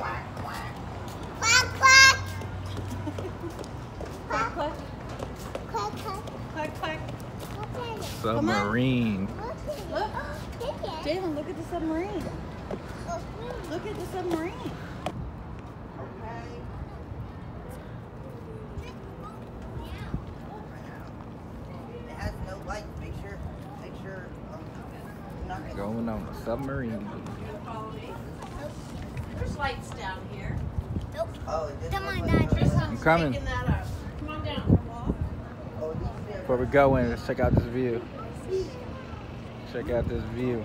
Quack, quack. Quack, quack. Quack, quack. Quack, quack. Quack, quack. Submarine. Look. Jalen, look at the submarine. Look at the submarine. Okay. It has no lights. Make sure. Going on the submarine. There's lights down here. Nope. Oh, come on, Dad. I'm coming. Come on down. Before we go in, let's check out this view. Check out this view.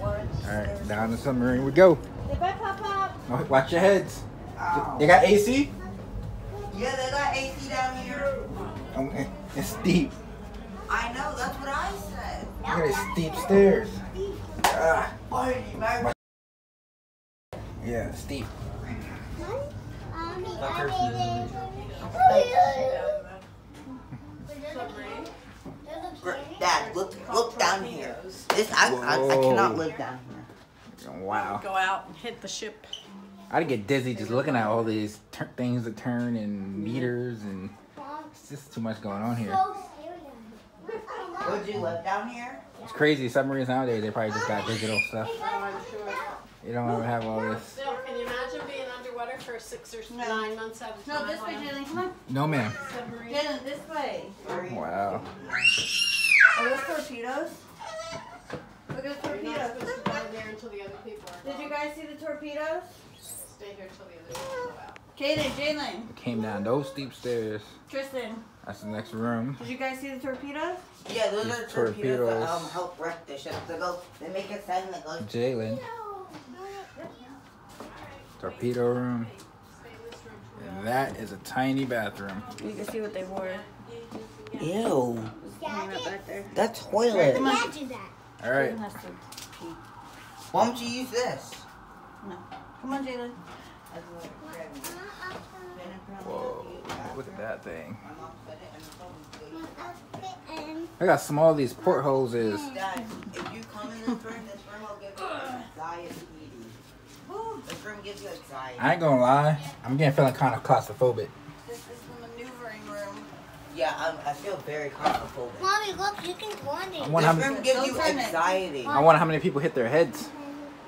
Alright, down the submarine we go. Goodbye, Papa. Oh, watch your heads. Oh. They got AC? Yeah, they got AC down here. It's steep. I know, that's what I said. Look at the steep stairs. Yeah, steep. Dad, look down here. I cannot live down here. Wow. Go out and hit the ship. I'd get dizzy just looking at all these things that turn and meters, and it's just too much going on here. Would you live down here? It's crazy. Submarines nowadays, they probably just got digital stuff. You don't ever have all this. Bill, can you imagine being underwater for 6 or 9 months at a time? No, this way, Jalen. Come on. No, ma'am. Jalen, this way. Wow. Are those torpedoes? Look at the torpedoes. You're not supposed to go in there until the other people are gone. Did you guys see the torpedoes? Stay here until the other people go out. Kaden, Jalen. We came down those steep stairs. Tristan. That's the next room. Did you guys see the torpedoes? Yeah, those are the torpedoes that help wreck the ship. They make a sound that goes. Jalen. Torpedo room. And that is a tiny bathroom. You can see what they wore. Ew. That's toilet. All right. Why don't you use this? No. Come on, Jalen. Whoa. Look at that thing. Look how small these portholes is. If you come in this room, will give you anxiety. This room gives you anxiety. I ain't gonna lie. I'm feeling kind of claustrophobic. This is the maneuvering room. Yeah, I feel very claustrophobic. Mommy, look, you can go in there. This room gives you anxiety. I wonder how many people hit their heads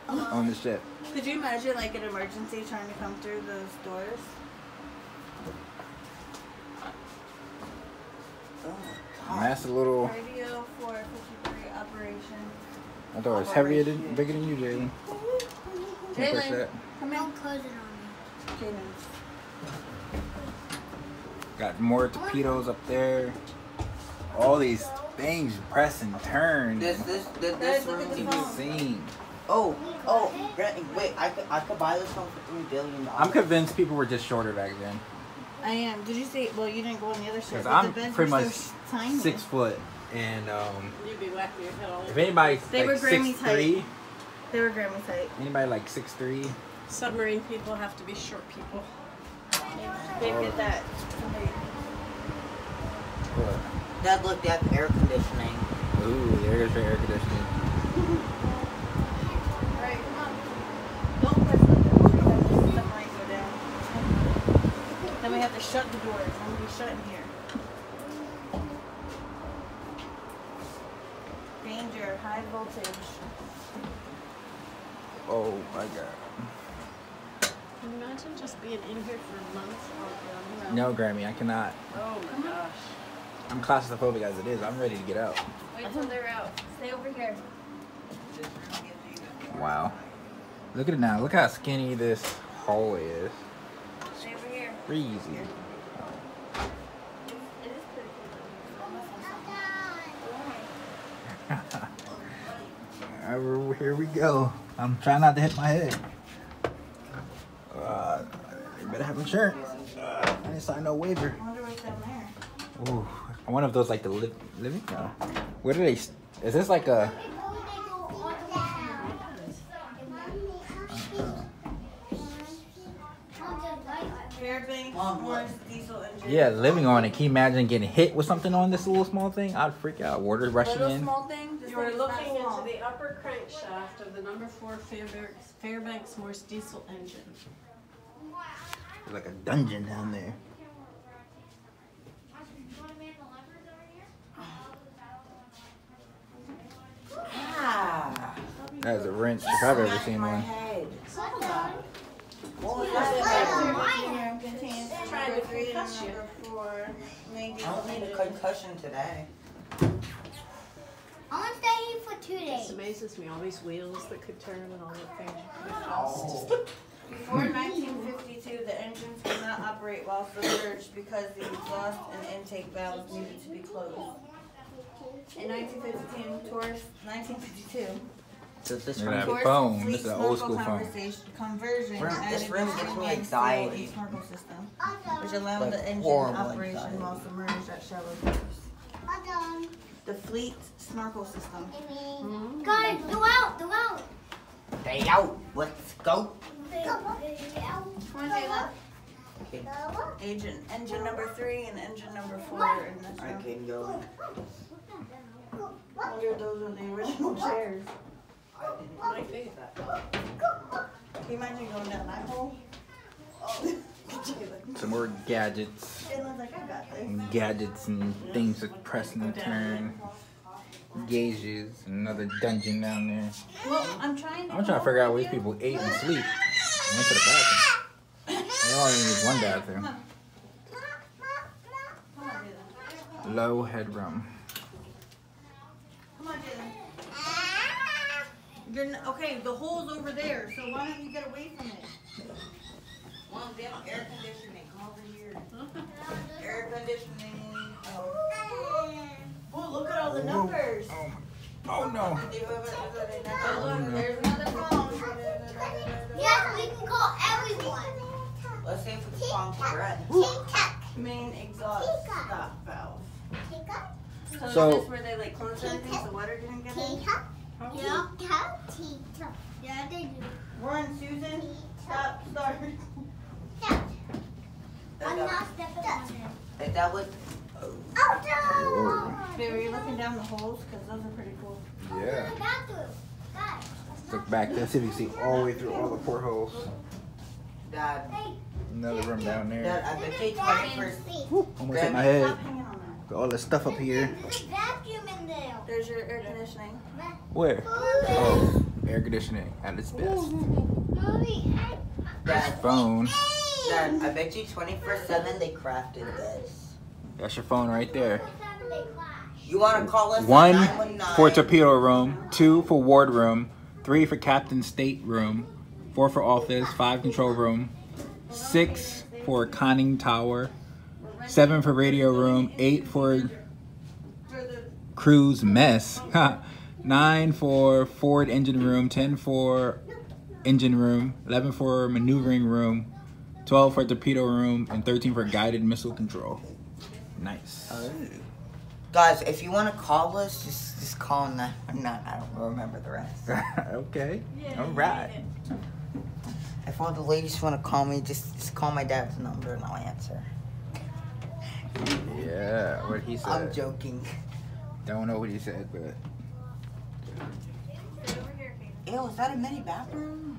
on this ship. Could you imagine like an emergency trying to come through those doors? That's a little. Radio 453 operations. I thought it was heavier than bigger than you, Jalen. Jalen, come in. Don't close it on me. Jalen. Got more torpedoes up there. All these things press and turn. This room is insane. Oh, wait! I could buy this one for $3 billion. I'm convinced people were just shorter back then. I am. Did you see? Well, you didn't go on the other side. Because I'm pretty much so tiny. 6 foot, and you'd be whacking your head all over. If anybody, they were Grammy's height. They were Grammy's height. Anybody like 6'3"? Submarine people have to be short people. They get that. Dad, look, they have air conditioning. Ooh, there goes your air conditioning. All right, come on. Don't press. Then we have to shut the doors. I'm going to be shut in here. Danger, high voltage. Oh my God. Can you imagine just being in here for months? No, Grammy, I cannot. Oh my gosh. I'm claustrophobic as it is. I'm ready to get out. Wait till they're out. Stay over here. Wow. Look at it now. Look how skinny this hallway is. Crazy. Here we go. I'm trying not to hit my head. You better have insurance. I didn't sign no waiver. I wonder what's down there. Ooh, I wonder if those like the living. No. What are they? Is this like a? Fairbanks Morse diesel engine. Yeah, living on it. Can you imagine getting hit with something on this little small thing? I'd freak out. Water rushing in. Small thing? You're looking into the upper crankshaft of the #4 Fairbanks Morse diesel engine. There's like a dungeon down there. Ah. That is a wrench if I've ever seen one. I don't need a concussion today. I want to stay here for 2 days. It amazes me, all these wheels that could turn and all that thing. Oh. Before 1952, the engines could not operate while submerged because the exhaust and intake valves needed to be closed. In 1952, this is an old school phone. Conversion added to the anxiety snorkel system, which allowed the engine operation while submerged at shallow waters. The fleet snorkel system. Guys, go out, go out. Stay out. Let's go. Okay. Engine #3 and engine #4 in this room. I can go. I wonder if those are the original chairs. I didn't really figure that out. Can you imagine going down that hole? Oh. Some more gadgets. Gadgets and things that press and turn. Gauges. Another dungeon down there. Well, I'm trying to figure out where these people ate and sleep. I went to the bathroom. They only need one bathroom. Low headroom. You're not, okay, the hole's over there, so why don't you get away from it? Well, they don't air conditioning. Come over here. Air conditioning. Oh. Oh, look at all the numbers. Oh, oh no. Oh, look, there's another phone. Yes, we can call everyone. Let's see if we can call Brett. Main exhaust stop valve. So this is where they like close everything so water didn't get in? Yeah. Yeah, they do. Warren, Susan, stop, start. Stop. I'm not stepping on it. Is that what? Oh. Oh, no. Babe, are you looking down the holes? Because those are pretty cool. Yeah. Look back there, see if you see all the way through all the portholes. Dad. Another room down there. Dad, I bet you 21st. Almost hit my head. Got all the stuff up here. There's a vacuum in there. There's your air conditioning. Where? Oh, air conditioning at its best. That's your phone. Dad, I bet you 24/7 they crafted this. That's your phone right there. You want to call us? 1 for torpedo room, 2 for ward room, 3 for captain state room, 4 for office, 5 control room, 6 for conning tower. 7 for radio room, 8 for crew's mess, 9 for forward engine room, 10 for engine room, 11 for maneuvering room, 12 for torpedo room, and 13 for guided missile control. Nice. Guys, if you want to call us, just call on that. I don't remember the rest. Okay. Yeah, all right. If all the ladies want to call me, just call my dad's number and I'll answer. Yeah, what he said. I'm joking. Don't know what he said, but. Ew, is that a mini bathroom?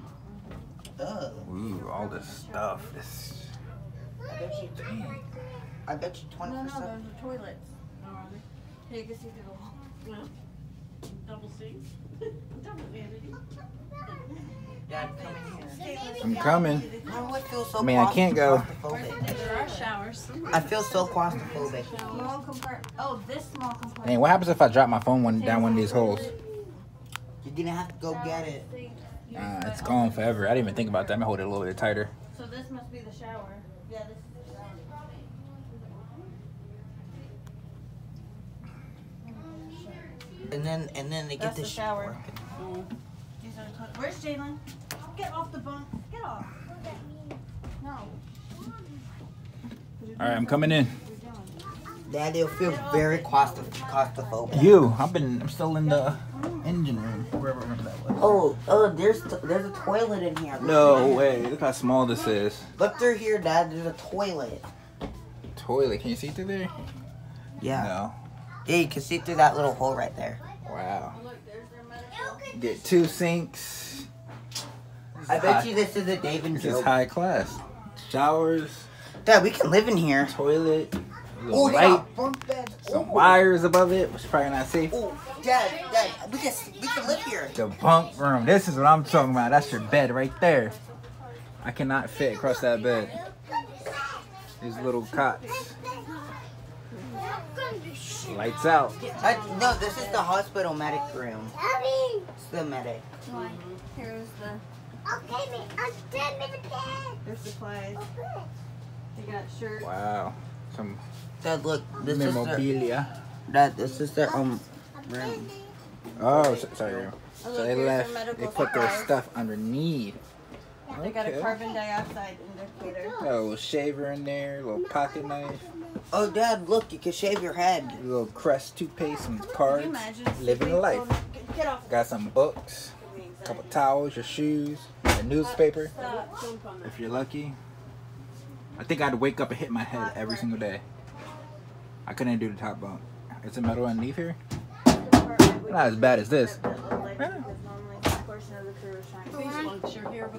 Ugh. Ooh, all this stuff. This. I bet you 20%. No, those are toilets. Hey, you can see through the wall. Double C. Double vanity. Dad, I'm coming. I mean, I can't go. There are showers. I feel so claustrophobic. Oh, this small compartment. Man, what happens if I drop my phone down one of these holes? You're gonna have to go get it. It's gone forever. I didn't even think about that. I'm gonna hold it a little bit tighter. So this must be the shower. Yeah, this is the shower. And then they get the shower. Where's Jalen? Get off the bunk. Get off. No. Alright, I'm coming in. Daddy'll feel very claustrophobic. I'm still in the engine room, wherever that was. Oh, there's a toilet in here. Look, no way. Look how small this is. Look through here, Dad. There's a toilet. Toilet? Can you see through there? Yeah. No. Yeah, you can see through that little hole right there. Wow. Get two sinks. I bet you this is a Dave and Joe. This is high class. Showers. Dad, we can live in here. Toilet. Oh, light. Some wires above it, which is probably not safe. Oh, Dad, we can live here. The bunk room. This is what I'm talking about. That's your bed right there. I cannot fit across that bed. These little cots. Lights out. No, this is the hospital medic room. It's the medic. Here's the... There's supplies. They got shirts. Wow. Some... Dad, look, this memorabilia. Dad, this is their room. Oh, sorry. So they left, they put their stuff underneath. They got a carbon dioxide indicator. A little shaver in there, a little pocket knife. Oh, Dad, look, you can shave your head. A little crust toothpaste, some cards, living a life. Got some books, a couple towels, your shoes, a newspaper, if you're lucky. I think I'd wake up and hit my head every single day. I couldn't do the top bunk. Is it metal underneath here? Not as bad as this. Yeah.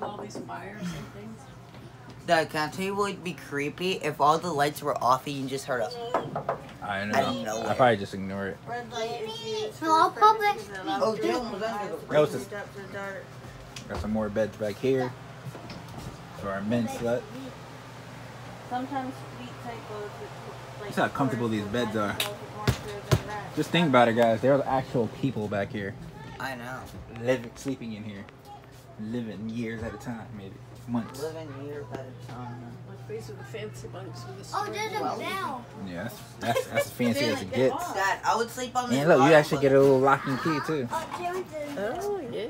Dad, can I tell you what would be creepy? If all the lights were off and you just heard a... I know. I probably just ignore it. Red light is all public. Oh, got some more beds back here. For our men's slut. Sometimes feet tight clothes. That's how comfortable these beds are. Just think about it, guys. There are actual people back here. I know. Sleeping in here. Living years at a time, maybe. Months. Living years at a time. These are the fancy bunks with the screen. Oh, there's a bell. Yeah, that's as fancy as it gets. Dad, I would sleep on this. And look, you actually get a little lock and key, too. Oh, yeah.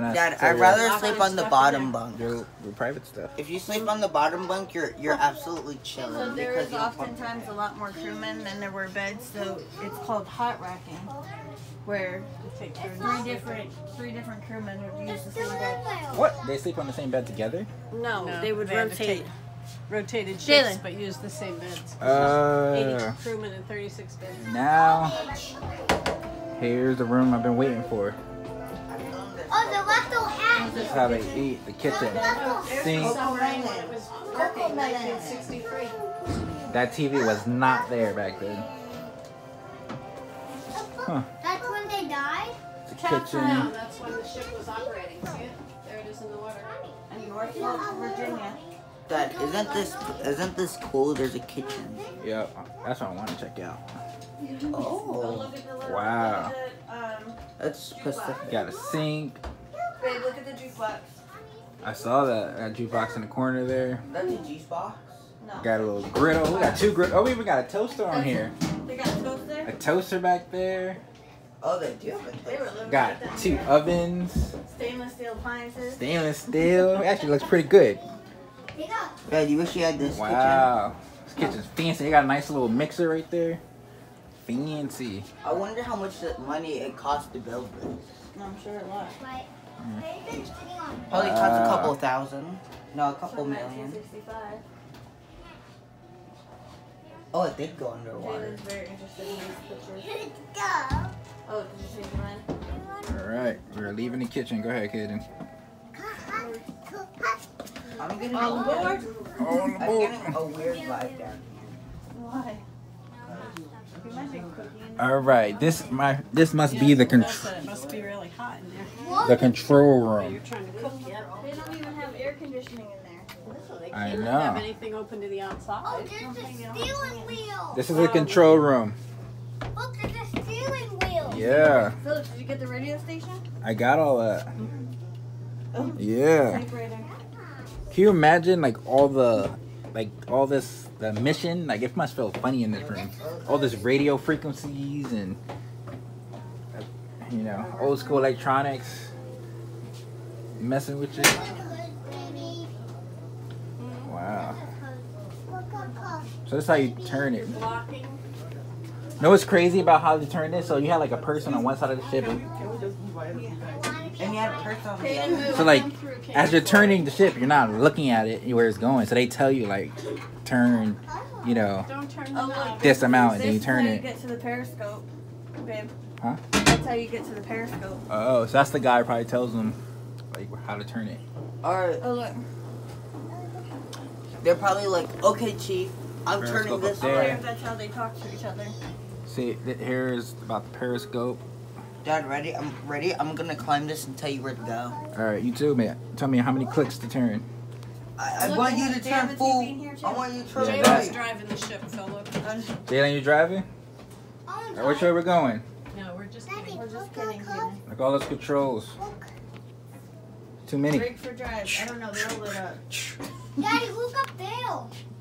Dad, I'd rather sleep on the bottom bunk. Your private stuff. If you sleep on the bottom bunk, you're absolutely chilling. So there is oftentimes a lot more crewmen than there were beds, so it's called hot racking, where three different crewmen would use the same bed. What? They sleep on the same bed together? No, they would rotate. Rotated shifts, but used the same beds. 80 crewmen and 36 beds. Now, here's the room I've been waiting for. Oh, the leftover hat. This is how they eat. The kitchen. Sink. That TV was not there back then. Huh. That's when they died? The kitchen. No, that's when the ship was operating. See it? There it is in the water. In Norfolk, Virginia. Dad, isn't this cool? There's a kitchen. Yeah, that's what I want to check out. Oh, wow. That's Pacific. Got a sink. Babe, look at the jukebox. I saw that jukebox in the corner there. That's a jukebox? No. Got a little griddle. We got two griddles. Oh, we even got a toaster on here. They got a toaster? A toaster back there. Oh, they do. Got two ovens. Stainless steel appliances. Stainless steel. It actually looks pretty good. Yeah, you wish you had this kitchen. Wow. This kitchen's fancy. They got a nice little mixer right there. Fancy. I wonder how much money it cost to build this. No, I'm sure it was. Right. Probably cost a couple thousand. No, a couple million. Oh, it did go underwater. It is very interesting in this picture. Oh, did you change your mind? Alright, we're leaving the kitchen. Go ahead, Kaden. I'm getting a weird vibe down here. Why? All right, this must be the control. It must be really hot in there. The control room. You're trying to cook, yeah. They don't even have air conditioning in there. I know. They don't have anything open to the outside. Oh, there's a steering wheel. This is the control room. Look, there's a steering wheel. Yeah. Philip, did you get the radio station? I got all that. Oh. Yeah. Can you imagine all this mission? Like it must feel funny in this room. All this radio frequencies and you know, old school electronics messing with you. Wow. So that's how you turn it. Know what's crazy about how they turned it? So you had like a person on one side of the ship, and you had a person on the other. So like, as you're turning the ship, you're not looking at it where it's going. So they tell you like, turn, you know, this amount, and then you turn it. Get to the periscope, babe. Huh? That's how you get to the periscope. Oh, so that's the guy who probably tells them like how to turn it. Or oh, look. They're probably like, okay, chief, I'm turning this way. I wonder if that's how they talk to each other. See, here's about the periscope. Dad, ready? I'm ready. I'm gonna climb this and tell you where to go. All right, you too, man. Tell me how many clicks to turn. I want you to turn full. I want you to turn right. Jaylen's driving the ship, so look. Jaylen, you driving? Which way we're going? No, we're just kidding. Daddy, we're just kidding. Look, all those controls. Look. Too many. Break for drive. I don't know. They all lit up. Daddy, look up there.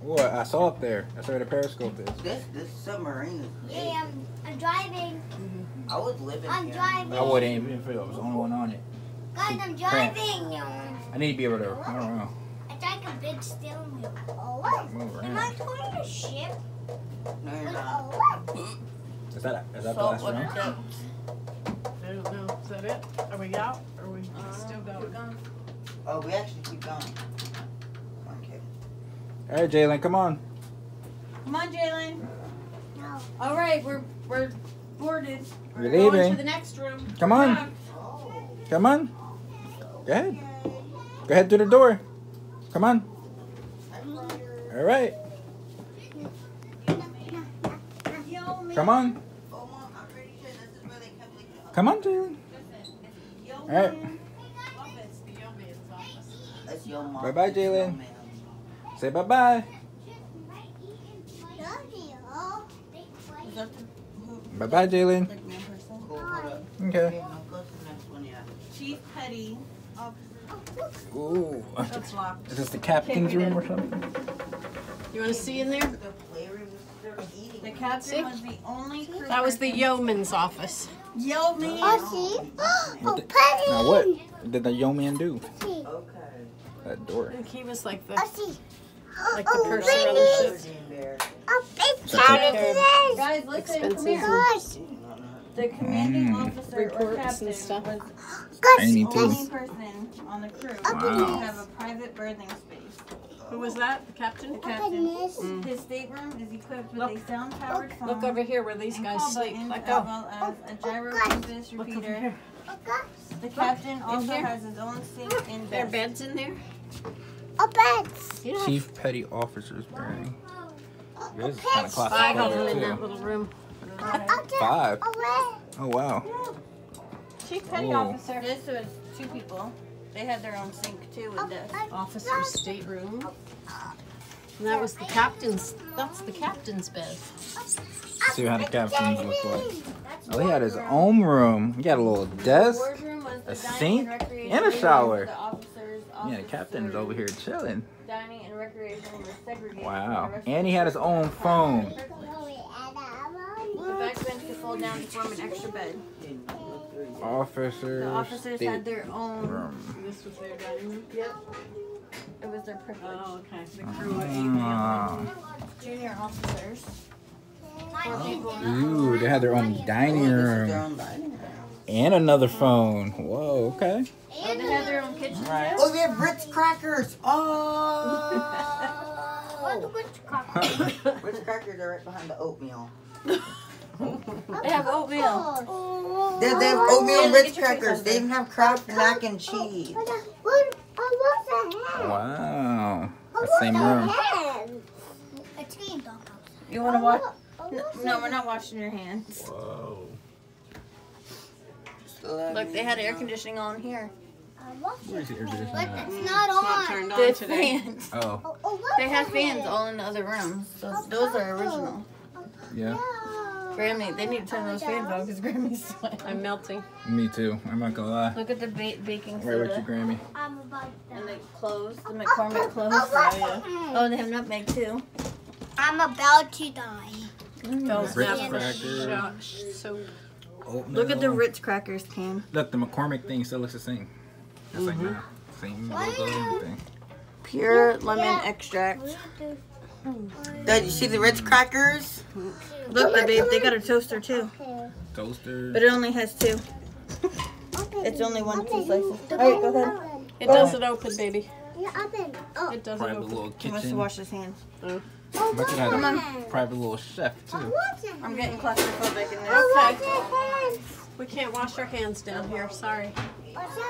What? I saw up there. That's where the periscope is. This submarine is crazy. Yeah, I'm driving. Mm-hmm. I was living. I'm driving. I wouldn't even feel. I was the only one on it. Guys, I'm driving. I need to be able to. I don't know. It's like a big steering wheel. Oh, look. Am I towing a ship? No, you're not. Oh, is that the last round? I don't know. Is that it? Are we out? Or are we still going? Oh, we actually keep going. All right, Jaylen, come on. Come on, Jaylen. No. All right, we're boarded. We're leaving. Going to the next room. Come on. Oh. Come on. Go ahead. Go ahead through the door. Come on. All right. Come on. Come on, Jaylen. All right. Bye-bye, Jaylen. Say bye bye. Bye bye, Jaylen. Okay. Chief Petty Officer. Ooh. That's locked. Is this the captain's room or something? You want to see in there? The captain was the only crew. That was the yeoman's office. Yeoman. Oh, see? Oh, Petty. Now what did the yeoman do? Okay. That door. I think he was like the. Like the person on the ship. Guys, listen, come here. The commanding officer or captain was the only person on the crew to have a private birthing space. Who was that? The captain? The captain. His stateroom is equipped with a sound-powered phone. Look over here where these guys sleep. Let go. As well as a gyro-resist repeater. The captain also has his own sink and bed. There are beds in there? Yeah. Chief Petty Officer's Burning. This is kind of classic. I got him in that little room. 5? Oh, wow. Chief Petty Officer. This was 2 people. They had their own sink, too, in this. Officer's stateroom. And that was the captain's. That's the captain's bed. See how the captain's look like. Oh, he had his own room. He had a little desk, a sink, and a shower. Yeah, the captain is over here chilling. Dining and recreation was segregated. Wow. And he had his own phone. The back bench could fold down to form an extra bed. The officers had their own room. This was their dining room? Yep. It was their privilege. Oh, okay. The crew of junior officers. Ooh, they had their own dining room. And another phone. Whoa, okay. And they had their own kitchen. Right. Oh, they have Ritz crackers. Oh. What's the Ritz crackers? Ritz crackers are right behind the oatmeal. They have oatmeal. Oh. They have oatmeal and Ritz crackers. They even have Kraft mac and cheese. Wow. The same room. You want to watch? No, we're not washing your hands. Whoa. Look, they had air conditioning on here. Where is the air conditioning? It's not on. It's not turned on today. Fans. Oh. They had fans all in the other rooms. Those are original. Yeah. Grammy, they need to turn those fans off because Grammy's sweating. I'm melting. Me too. I'm not gonna lie. Look at the baking soda. Right with you, Grammy. And the clothes, the McCormick clothes. Oh, they have nutmeg too. I'm about to die. Look at the Ritz crackers can. Look, the McCormick thing still looks the same. It's like the same logo and everything. Pure lemon extract. Dad, you see the Ritz crackers? Look, babe, they got a toaster too. Toaster. But it only has two. It's only one slices. Alright, go ahead. It doesn't open, baby. It doesn't private open. Little kitchen. He wants to wash his hands. Come on. Private little chef too. I'm getting claustrophobic in there. Okay. We can't wash our hands down here. Sorry.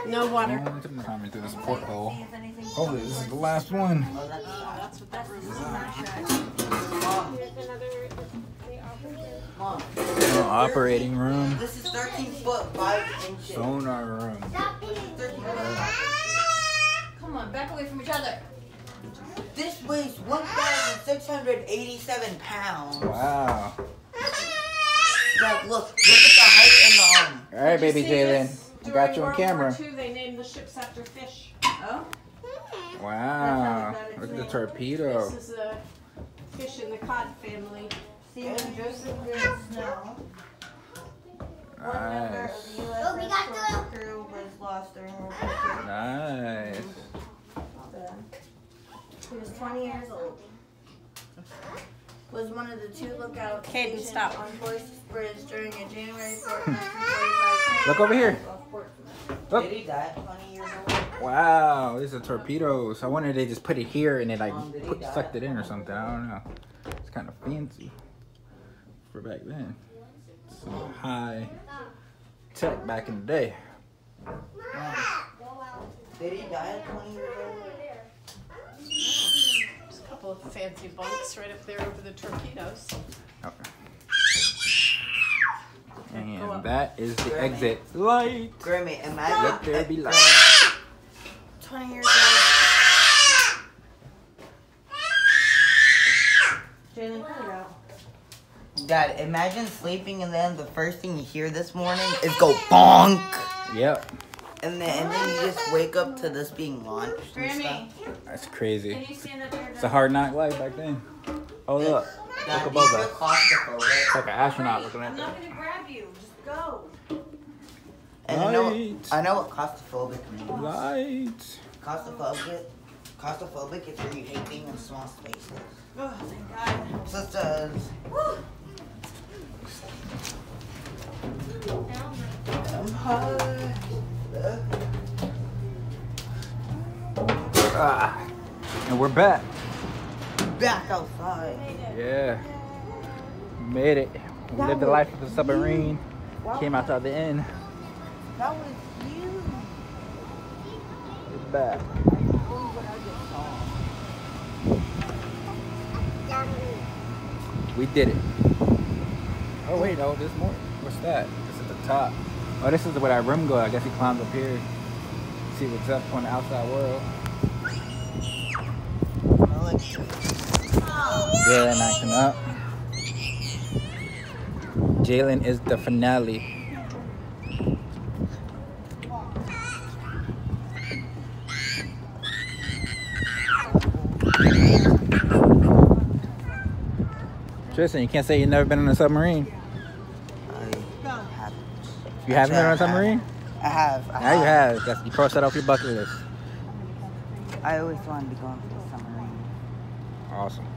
No water. Climbing through this porthole. Hopefully this is the last one. That's what that room is. The operating room. This is 13-foot 5-inch. Sonar room. Come on, back away from each other. This weighs 1,687 pounds. Wow. Like, look at the height and the arm. All right, baby Jalen, I got you on camera. During World War II, they named the ships after fish. Oh. Wow. Look at the torpedo. This is a fish in the cod family. Stephen Joseph Good Snow. Nice. One member of the U.S. crew was lost during World War II. Nice. He was 20 years old. Was one of the two lookout stations on Boyce's Bridge during a January 4th, 1945. Look over here. Look. He died 20 years old. Wow, these are torpedoes. I wonder if they just put it here and it like sucked it in or something. I don't know. It's kind of fancy for back then. Some high tech back in the day. Did he die at 20 years old? Of fancy bunks right up there over the torpedoes. Okay. And that is the exit light. Grimmy, imagine. Let there be light. 20 years old. Dad, imagine sleeping and then the first thing you hear this morning is go bonk. Yep. And then you just wake up to this being launched and stuff. That's crazy. It's a hard knock life back then. Oh, look. Look above us. It's like an astronaut looking at that. I'm not going to grab you. Just go. And I know what claustrophobic means. Light. Claustrophobic is where you hate being in small spaces. Oh, thank God. Sisters. Woo. I'm high. And we're back. Back outside. Yeah. Made it. We lived the life of the submarine. Came out the other end. That was you. We're back. We did it. Oh wait, no, there's more. What's that? It's at the top. Oh, this is where that room goes. I guess he climbs up here. See what's up on the outside world. Jalen acting up. Jalen is the finale. Tristan, you can't say you've never been on a submarine. You haven't been on a submarine? I have. Now you have. You crossed that off your bucket list. I always wanted to go on the submarine. Awesome.